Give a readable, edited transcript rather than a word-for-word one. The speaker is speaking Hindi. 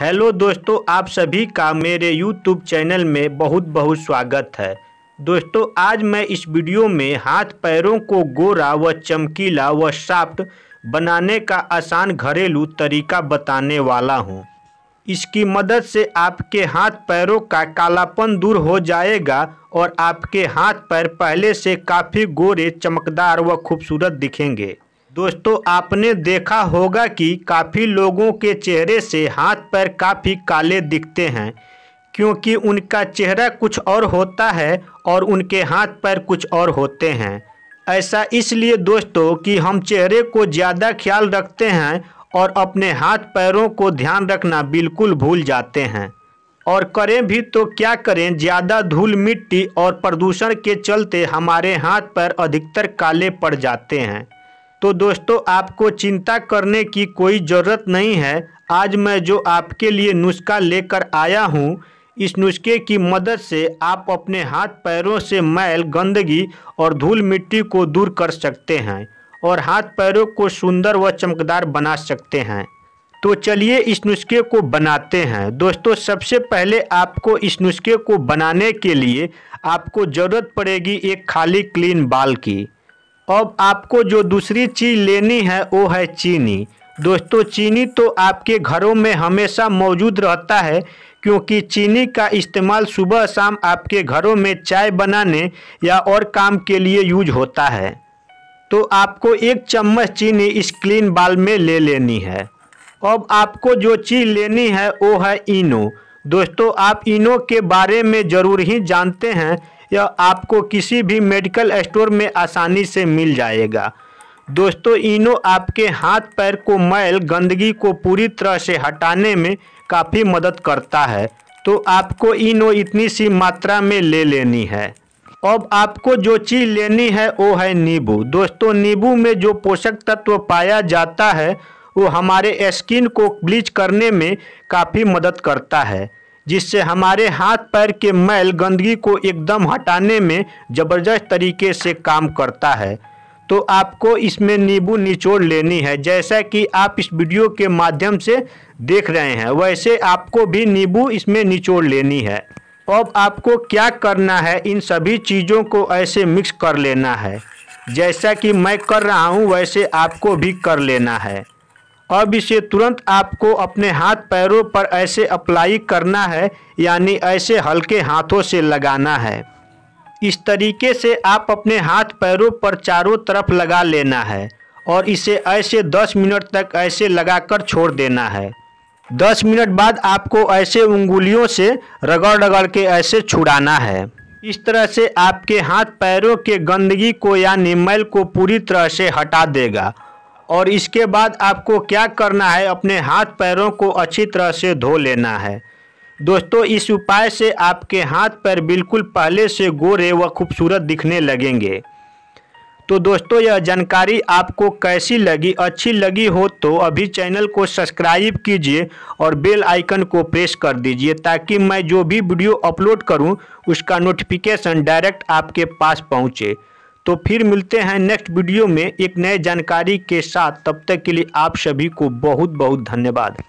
हेलो दोस्तों, आप सभी का मेरे YouTube चैनल में बहुत बहुत स्वागत है। दोस्तों, आज मैं इस वीडियो में हाथ पैरों को गोरा व चमकीला व सॉफ्ट बनाने का आसान घरेलू तरीका बताने वाला हूं। इसकी मदद से आपके हाथ पैरों का कालापन दूर हो जाएगा और आपके हाथ पैर पहले से काफ़ी गोरे, चमकदार व खूबसूरत दिखेंगे। दोस्तों, आपने देखा होगा कि काफ़ी लोगों के चेहरे से हाथ पैर काफ़ी काले दिखते हैं, क्योंकि उनका चेहरा कुछ और होता है और उनके हाथ पैर कुछ और होते हैं। ऐसा इसलिए दोस्तों कि हम चेहरे को ज़्यादा ख्याल रखते हैं और अपने हाथ पैरों को ध्यान रखना बिल्कुल भूल जाते हैं। और करें भी तो क्या करें, ज़्यादा धूल मिट्टी और प्रदूषण के चलते हमारे हाथ पैर अधिकतर काले पड़ जाते हैं। तो दोस्तों, आपको चिंता करने की कोई ज़रूरत नहीं है। आज मैं जो आपके लिए नुस्खा लेकर आया हूँ, इस नुस्खे की मदद से आप अपने हाथ पैरों से मैल, गंदगी और धूल मिट्टी को दूर कर सकते हैं और हाथ पैरों को सुंदर व चमकदार बना सकते हैं। तो चलिए इस नुस्खे को बनाते हैं। दोस्तों, सबसे पहले आपको इस नुस्खे को बनाने के लिए आपको ज़रूरत पड़ेगी एक खाली क्लीन बाल की। अब आपको जो दूसरी चीज़ लेनी है वो है चीनी। दोस्तों, चीनी तो आपके घरों में हमेशा मौजूद रहता है, क्योंकि चीनी का इस्तेमाल सुबह शाम आपके घरों में चाय बनाने या और काम के लिए यूज होता है। तो आपको एक चम्मच चीनी इस क्लीन बाल में ले लेनी है। अब आपको जो चीज़ लेनी है वो है इनो। दोस्तों, आप इनो के बारे में ज़रूर ही जानते हैं, यह आपको किसी भी मेडिकल स्टोर में आसानी से मिल जाएगा। दोस्तों, इनो आपके हाथ पैर को मैल, गंदगी को पूरी तरह से हटाने में काफ़ी मदद करता है। तो आपको इनो इतनी सी मात्रा में ले लेनी है। अब आपको जो चीज़ लेनी है वो है नींबू। दोस्तों, नींबू में जो पोषक तत्व पाया जाता है वो हमारे स्किन को ब्लीच करने में काफ़ी मदद करता है, जिससे हमारे हाथ पैर के मैल, गंदगी को एकदम हटाने में ज़बरदस्त तरीके से काम करता है। तो आपको इसमें नींबू निचोड़ लेनी है। जैसा कि आप इस वीडियो के माध्यम से देख रहे हैं, वैसे आपको भी नींबू इसमें निचोड़ लेनी है। अब आपको क्या करना है, इन सभी चीज़ों को ऐसे मिक्स कर लेना है। जैसा कि मैं कर रहा हूँ वैसे आपको भी कर लेना है। अब इसे तुरंत आपको अपने हाथ पैरों पर ऐसे अप्लाई करना है, यानी ऐसे हल्के हाथों से लगाना है। इस तरीके से आप अपने हाथ पैरों पर चारों तरफ लगा लेना है और इसे ऐसे 10 मिनट तक ऐसे लगाकर छोड़ देना है। 10 मिनट बाद आपको ऐसे उंगलियों से रगड़ रगड़ के ऐसे छुड़ाना है। इस तरह से आपके हाथ पैरों के गंदगी को यानी मैल को पूरी तरह से हटा देगा। और इसके बाद आपको क्या करना है, अपने हाथ पैरों को अच्छी तरह से धो लेना है। दोस्तों, इस उपाय से आपके हाथ पैर बिल्कुल पहले से गोरे व खूबसूरत दिखने लगेंगे। तो दोस्तों, यह जानकारी आपको कैसी लगी? अच्छी लगी हो तो अभी चैनल को सब्सक्राइब कीजिए और बेल आइकन को प्रेस कर दीजिए, ताकि मैं जो भी वीडियो अपलोड करूं उसका नोटिफिकेशन डायरेक्ट आपके पास पहुंचे। तो फिर मिलते हैं नेक्स्ट वीडियो में एक नए जानकारी के साथ। तब तक के लिए आप सभी को बहुत बहुत धन्यवाद।